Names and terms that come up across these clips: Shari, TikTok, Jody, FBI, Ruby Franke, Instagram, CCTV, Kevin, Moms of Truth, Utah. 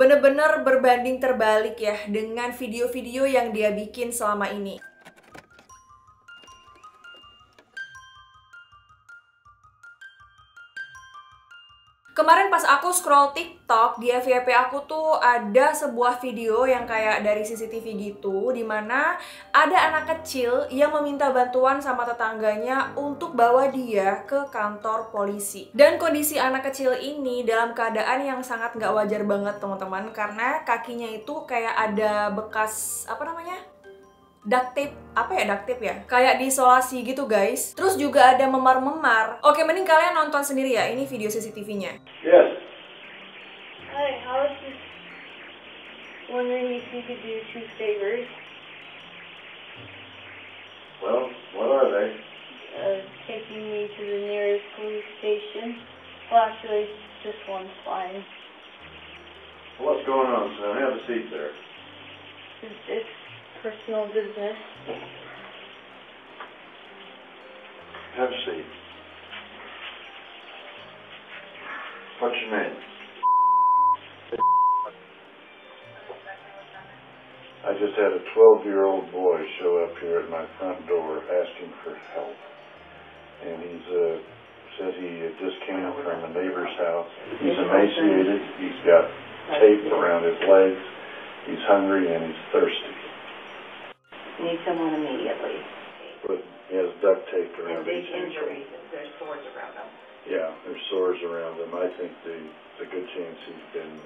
bener-bener berbanding terbalik ya dengan video-video yang dia bikin selama ini. Kemarin pas aku scroll TikTok, di FYP aku tuh ada sebuah video yang kayak dari CCTV gitu, dimana ada anak kecil yang meminta bantuan sama tetangganya untuk bawa dia ke kantor polisi. Dan kondisi anak kecil ini dalam keadaan yang sangat nggak wajar banget teman-teman, karena kakinya itu kayak ada bekas, apa namanya? Duct tape, apa ya duct tape ya? Kayak diisolasi gitu guys. Terus juga ada memar-memar. Oke, mending kalian nonton sendiri ya, ini video CCTV-nya. Yes. Hi, I was just wondering if you could do two favors. Well, what are they? Taking me to the nearest police station. Well, actually, just one's fine. What's going on, son? Have a seat there. It's personal business. Have a seat. What's your name? I just had a 12-year-old boy show up here at my front door asking for help. And he's says he just came from a neighbor's house. He's emaciated. He's got tape around his legs. He's hungry and he's thirsty. Need someone immediately. But he has duct tape around his injuries. There's sores around him. Yeah, there's sores around him. I think there's a good chance he's been.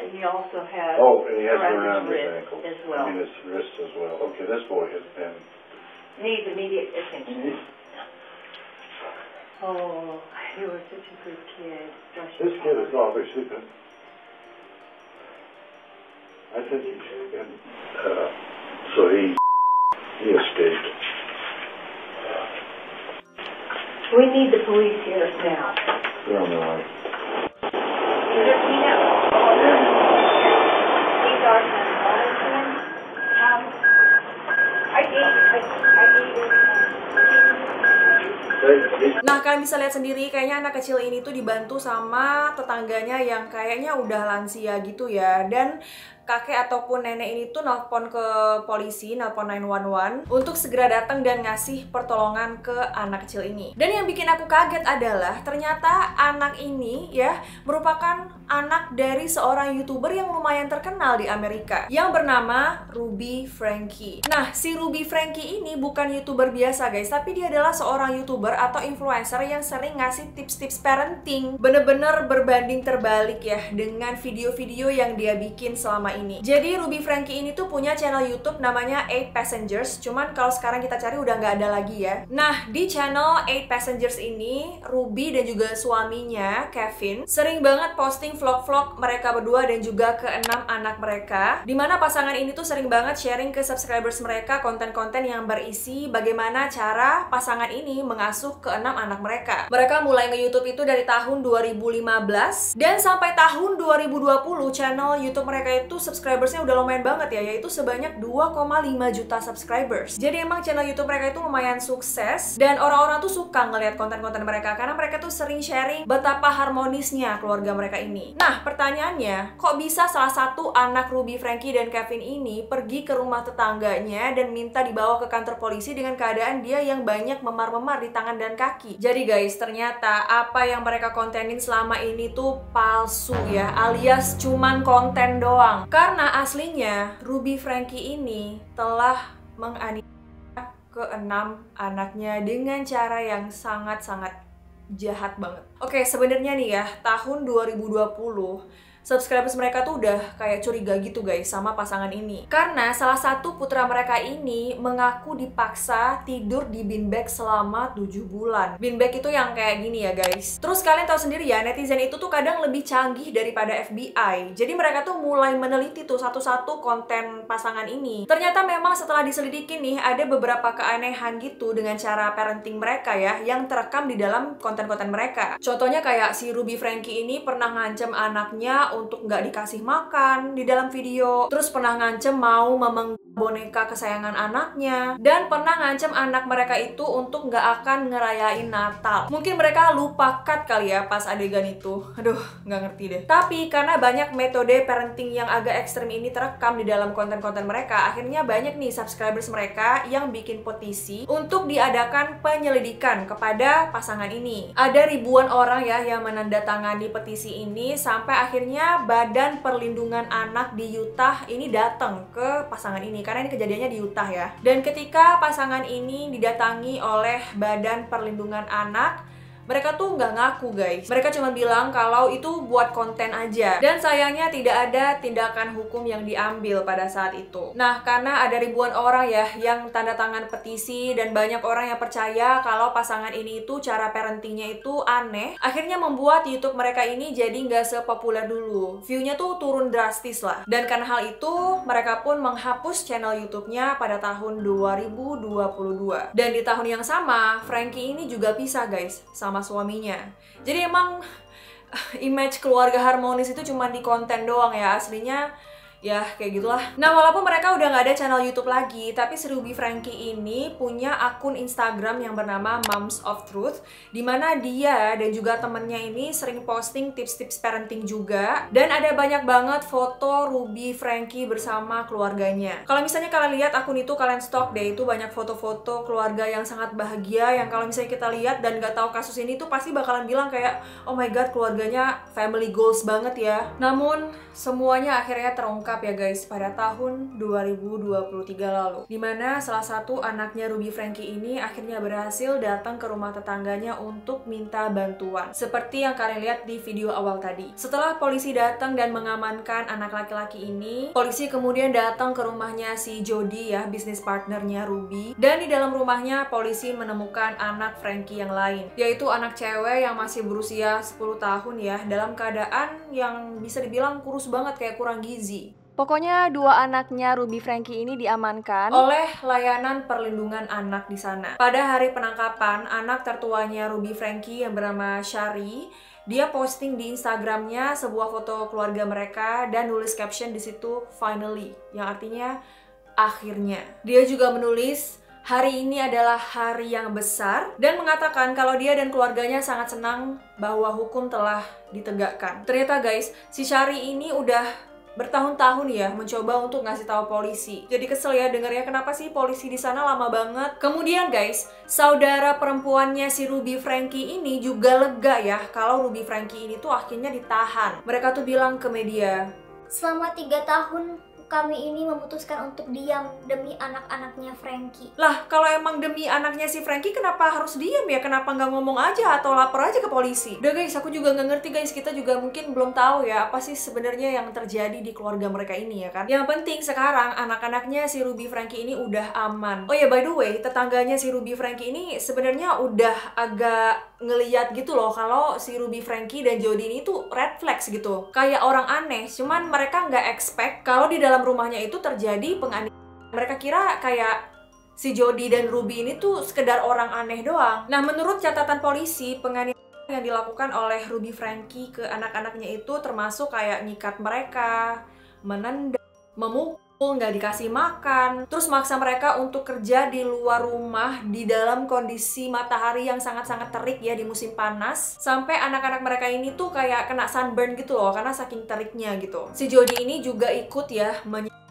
And he also has. Oh, and he has around his ankle as well. I mean his wrist as well. Okay, this boy has been. Needs immediate attention. Oh, he was such a good kid. This kid is obviously been. I think he's been. So he. He escaped. We need the police here now. They're on the way. Nah, kalian bisa lihat sendiri, kayaknya anak kecil ini tuh dibantu sama tetangganya yang kayaknya udah lansia gitu ya. Dan kakek ataupun nenek ini tuh nelpon ke polisi, nelpon 911 untuk segera datang dan ngasih pertolongan ke anak kecil ini. Dan yang bikin aku kaget adalah ternyata anak ini ya merupakan anak dari seorang YouTuber yang lumayan terkenal di Amerika yang bernama Ruby Franke. Nah, si Ruby Franke ini bukan YouTuber biasa guys, tapi dia adalah seorang YouTuber atau influencer yang sering ngasih tips-tips parenting. Bener-bener berbanding terbalik ya dengan video-video yang dia bikin selama ini. Jadi Ruby Franke ini tuh punya channel YouTube namanya 8 Passengers. Cuman kalau sekarang kita cari udah nggak ada lagi ya. Nah, di channel 8 Passengers ini Ruby dan juga suaminya Kevin sering banget posting vlog-vlog mereka berdua dan juga keenam anak mereka, dimana pasangan ini tuh sering banget sharing ke subscribers mereka konten-konten yang berisi bagaimana cara pasangan ini mengasuh keenam anak mereka. Mereka mulai nge-YouTube itu dari tahun 2015 dan sampai tahun 2020 channel YouTube mereka itu subscribersnya udah lumayan banget ya, yaitu sebanyak 2,5 juta subscribers. Jadi emang channel YouTube mereka itu lumayan sukses dan orang-orang tuh suka ngelihat konten-konten mereka karena mereka tuh sering sharing betapa harmonisnya keluarga mereka ini. Nah, pertanyaannya, kok bisa salah satu anak Ruby Franke dan Kevin ini pergi ke rumah tetangganya dan minta dibawa ke kantor polisi dengan keadaan dia yang banyak memar-memar di tangan dan kaki? Jadi guys, ternyata apa yang mereka kontenin selama ini tuh palsu ya, alias cuman konten doang. Karena aslinya Ruby Franke ini telah menganiaya keenam anaknya dengan cara yang sangat-sangat jahat banget. Oke, sebenarnya nih ya, tahun 2020 subscribers mereka tuh udah kayak curiga gitu guys sama pasangan ini. Karena salah satu putra mereka ini mengaku dipaksa tidur di beanbag selama 7 bulan. Beanbag itu yang kayak gini ya guys. Terus kalian tahu sendiri ya, netizen itu tuh kadang lebih canggih daripada FBI. Jadi mereka tuh mulai meneliti tuh satu-satu konten pasangan ini. Ternyata memang setelah diselidiki nih ada beberapa keanehan gitu dengan cara parenting mereka ya yang terekam di dalam konten-konten mereka. Contohnya kayak si Ruby Franke ini pernah ngancam anaknya untuk nggak dikasih makan di dalam video. Terus pernah ngancem mau memenggal boneka kesayangan anaknya. Dan pernah ngancem anak mereka itu untuk nggak akan ngerayain Natal. Mungkin mereka lupa cut kali ya pas adegan itu. Aduh, nggak ngerti deh. Tapi karena banyak metode parenting yang agak ekstrem ini terekam di dalam konten-konten mereka, akhirnya banyak nih subscribers mereka yang bikin petisi untuk diadakan penyelidikan kepada pasangan ini. Ada ribuan orang ya yang menandatangani petisi ini, sampai akhirnya Badan Perlindungan Anak di Utah ini datang ke pasangan ini. Karena ini kejadiannya di Utah ya. Dan ketika pasangan ini didatangi oleh Badan Perlindungan Anak, mereka tuh nggak ngaku guys. Mereka cuma bilang kalau itu buat konten aja. Dan sayangnya tidak ada tindakan hukum yang diambil pada saat itu. Nah, karena ada ribuan orang ya yang tanda tangan petisi dan banyak orang yang percaya kalau pasangan ini itu cara parentingnya itu aneh, akhirnya membuat YouTube mereka ini jadi nggak sepopuler dulu. Viewnya tuh turun drastis lah. Dan karena hal itu, mereka pun menghapus channel YouTube-nya pada tahun 2022. Dan di tahun yang sama, Franke ini juga pisah guys sama suaminya. Jadi emang image keluarga harmonis itu cuma di konten doang ya, aslinya ya kayak gitulah. Nah, walaupun mereka udah nggak ada channel YouTube lagi, tapi si Ruby Franke ini punya akun Instagram yang bernama Moms of Truth, dimana dia dan juga temennya ini sering posting tips-tips parenting juga. Dan ada banyak banget foto Ruby Franke bersama keluarganya. Kalau misalnya kalian lihat akun itu, kalian stok deh, itu banyak foto-foto keluarga yang sangat bahagia, yang kalau misalnya kita lihat dan nggak tahu kasus ini tuh pasti bakalan bilang kayak, oh my god, keluarganya family goals banget ya. Namun semuanya akhirnya terungkap ya guys pada tahun 2023 lalu, dimana salah satu anaknya Ruby Franke ini akhirnya berhasil datang ke rumah tetangganya untuk minta bantuan seperti yang kalian lihat di video awal tadi. Setelah polisi datang dan mengamankan anak laki-laki ini, polisi kemudian datang ke rumahnya si Jody ya, bisnis partnernya Ruby, dan di dalam rumahnya polisi menemukan anak Franke yang lain, yaitu anak cewek yang masih berusia 10 tahun ya, dalam keadaan yang bisa dibilang kurus banget kayak kurang gizi. Pokoknya dua anaknya Ruby Franke ini diamankan oleh layanan perlindungan anak di sana. Pada hari penangkapan, anak tertuanya Ruby Franke yang bernama Shari, dia posting di Instagramnya sebuah foto keluarga mereka dan nulis caption di situ "Finally", yang artinya akhirnya. Dia juga menulis, hari ini adalah hari yang besar, dan mengatakan kalau dia dan keluarganya sangat senang bahwa hukum telah ditegakkan. Ternyata guys, si Shari ini udah bertahun-tahun ya mencoba untuk ngasih tahu polisi. Jadi kesel ya dengarnya, kenapa sih polisi di sana lama banget. Kemudian guys, saudara perempuannya si Ruby Franke ini juga lega ya kalau Ruby Franke ini tuh akhirnya ditahan. Mereka tuh bilang ke media, selama 3 tahun kami ini memutuskan untuk diam demi anak-anaknya Franke. Lah, kalau emang demi anaknya si Franke, kenapa harus diam ya? Kenapa nggak ngomong aja atau lapor aja ke polisi? Udah guys, aku juga nggak ngerti guys. Kita juga mungkin belum tahu ya apa sih sebenarnya yang terjadi di keluarga mereka ini ya kan? Yang penting sekarang anak-anaknya si Ruby Franke ini udah aman. Oh ya, by the way, tetangganya si Ruby Franke ini sebenarnya udah agak ngeliat gitu loh kalau si Ruby Franke dan Jody ini tuh red flags gitu. Kayak orang aneh, cuman mereka nggak expect kalau di dalam rumahnya itu terjadi penganiayaan. Mereka kira kayak si Jody dan Ruby ini tuh sekedar orang aneh doang. Nah, menurut catatan polisi, penganiayaan yang dilakukan oleh Ruby Franke ke anak-anaknya itu termasuk kayak nyikat mereka, menendang, memukul, nggak dikasih makan, terus maksa mereka untuk kerja di luar rumah di dalam kondisi matahari yang sangat-sangat terik ya di musim panas, sampai anak-anak mereka ini tuh kayak kena sunburn gitu loh karena saking teriknya gitu. Si Jody ini juga ikut ya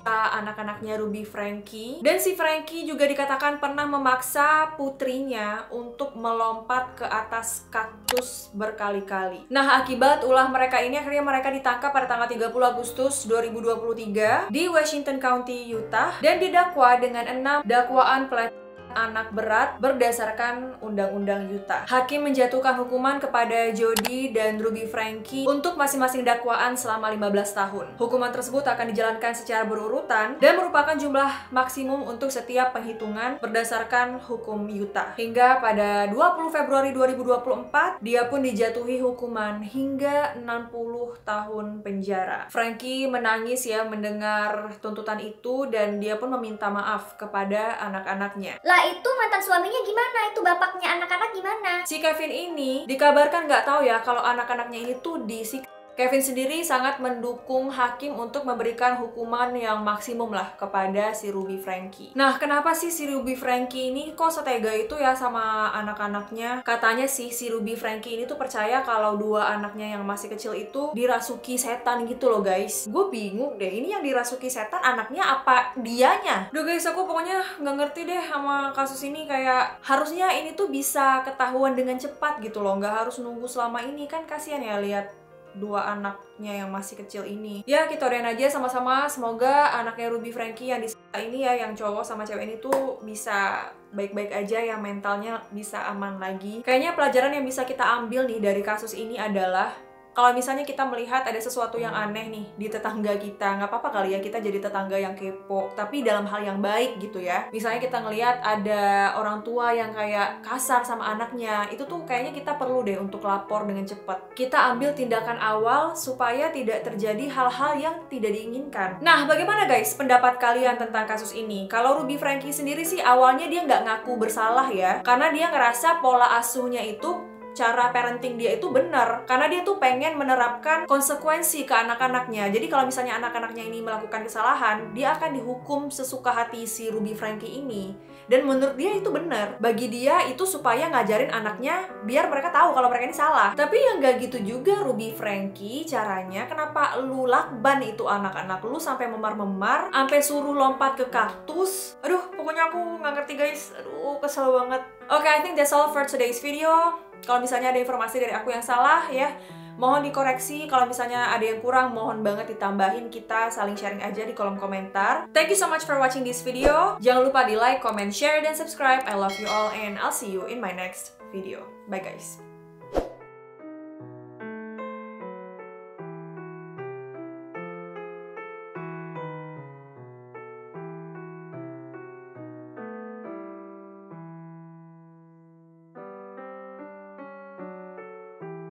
anak-anaknya Ruby Franke, dan si Franke juga dikatakan pernah memaksa putrinya untuk melompat ke atas kaktus berkali-kali. Nah, akibat ulah mereka ini akhirnya mereka ditangkap pada tanggal 30 Agustus 2023 di Washington County, Utah, dan didakwa dengan 6 dakwaan pelecehan anak berat berdasarkan undang-undang Utah. Hakim menjatuhkan hukuman kepada Jody dan Ruby Franke untuk masing-masing dakwaan selama 15 tahun. Hukuman tersebut akan dijalankan secara berurutan dan merupakan jumlah maksimum untuk setiap penghitungan berdasarkan hukum Utah. Hingga pada 20 Februari 2024, dia pun dijatuhi hukuman hingga 60 tahun penjara. Franke menangis ya mendengar tuntutan itu, dan dia pun meminta maaf kepada anak-anaknya. Itu mantan suaminya gimana? Itu bapaknya anak-anak gimana? Si Kevin ini dikabarkan nggak tahu ya kalau anak-anaknya ini tuh disiksa Kevin sendiri sangat mendukung hakim untuk memberikan hukuman yang maksimum lah kepada si Ruby Franke. Nah, kenapa sih si Ruby Franke ini kok setega itu ya sama anak-anaknya? Katanya sih si Ruby Franke ini tuh percaya kalau dua anaknya yang masih kecil itu dirasuki setan gitu loh guys. Gue bingung deh, ini yang dirasuki setan anaknya apa dianya? Duh guys, aku pokoknya nggak ngerti deh sama kasus ini. Kayak harusnya ini tuh bisa ketahuan dengan cepat gitu loh, nggak harus nunggu selama ini. Kan kasihan ya lihat dua anaknya yang masih kecil ini. Ya kita doain aja sama-sama, semoga anaknya Ruby Franke yang disiksa ini ya, yang cowok sama cewek ini tuh bisa baik-baik aja ya, mentalnya bisa aman lagi. Kayaknya pelajaran yang bisa kita ambil nih dari kasus ini adalah kalau misalnya kita melihat ada sesuatu yang aneh nih di tetangga kita, nggak apa-apa kali ya kita jadi tetangga yang kepo, tapi dalam hal yang baik gitu ya. Misalnya kita ngelihat ada orang tua yang kayak kasar sama anaknya, itu tuh kayaknya kita perlu deh untuk lapor dengan cepat. Kita ambil tindakan awal supaya tidak terjadi hal-hal yang tidak diinginkan. Nah, bagaimana guys pendapat kalian tentang kasus ini? Kalau Ruby Franke sendiri sih awalnya dia nggak ngaku bersalah ya, karena dia ngerasa pola asuhnya itu, cara parenting dia itu benar, karena dia tuh pengen menerapkan konsekuensi ke anak-anaknya. Jadi kalau misalnya anak-anaknya ini melakukan kesalahan, dia akan dihukum sesuka hati si Ruby Franke ini. Dan menurut dia itu benar. Bagi dia itu supaya ngajarin anaknya biar mereka tahu kalau mereka ini salah. Tapi yang gak gitu juga Ruby Franke caranya. Kenapa lu lakban itu anak-anak lu sampai memar-memar, sampai suruh lompat ke kaktus? Aduh, pokoknya aku nggak ngerti guys. Aduh, kesel banget. Okay, I think that's all for today's video. Kalau misalnya ada informasi dari aku yang salah ya, mohon dikoreksi. Kalau misalnya ada yang kurang, mohon banget ditambahin. Kita saling sharing aja di kolom komentar. Thank you so much for watching this video. Jangan lupa di like, comment, share, dan subscribe. I love you all and I'll see you in my next video. Bye guys.